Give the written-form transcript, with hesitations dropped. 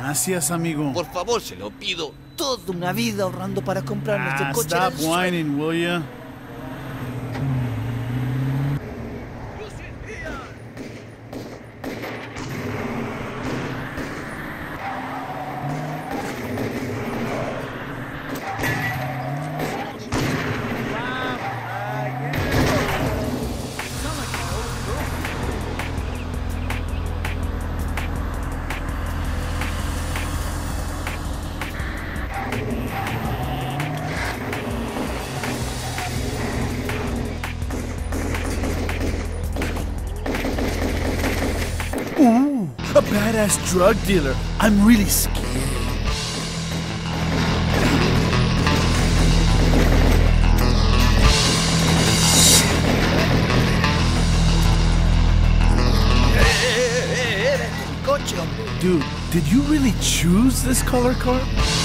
Gracias, amigo. Por favor, se lo pido. Toda una vida ahorrando para comprar nuestro coche. Stop whining, will ya? A badass drug dealer. I'm really scared. Dude, did you really choose this color car?